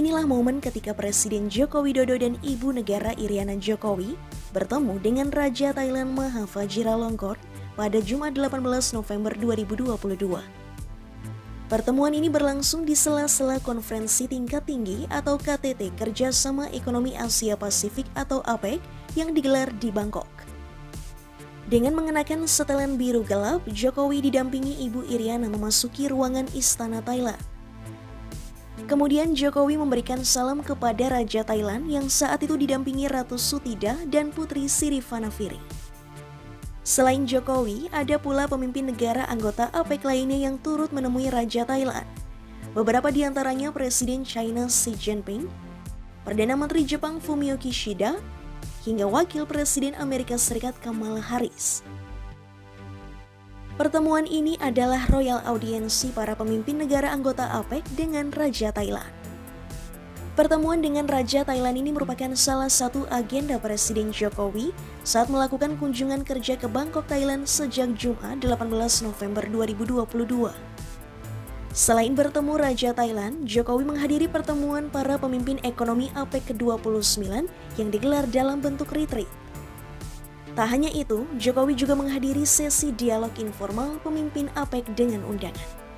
Inilah momen ketika Presiden Joko Widodo dan Ibu Negara Iriana Jokowi bertemu dengan Raja Thailand Maha Vajiralongkorn pada Jumat 18 November 2022. Pertemuan ini berlangsung di sela-sela konferensi tingkat tinggi atau KTT Kerjasama Ekonomi Asia Pasifik atau APEC yang digelar di Bangkok. Dengan mengenakan setelan biru gelap, Jokowi didampingi Ibu Iriana memasuki ruangan Istana Thailand. Kemudian Jokowi memberikan salam kepada Raja Thailand yang saat itu didampingi Ratu Suthida dan Putri Sirivannaviri. Selain Jokowi, ada pula pemimpin negara anggota APEC lainnya yang turut menemui Raja Thailand. Beberapa di antaranya Presiden China Xi Jinping, Perdana Menteri Jepang Fumio Kishida, hingga Wakil Presiden Amerika Serikat Kamala Harris. Pertemuan ini adalah royal audiensi para pemimpin negara anggota APEC dengan Raja Thailand. Pertemuan dengan Raja Thailand ini merupakan salah satu agenda Presiden Jokowi saat melakukan kunjungan kerja ke Bangkok, Thailand sejak Jumat 18 November 2022. Selain bertemu Raja Thailand, Jokowi menghadiri pertemuan para pemimpin ekonomi APEC ke-29 yang digelar dalam bentuk retreat. Tak hanya itu, Jokowi juga menghadiri sesi dialog informal pemimpin APEC dengan undangan.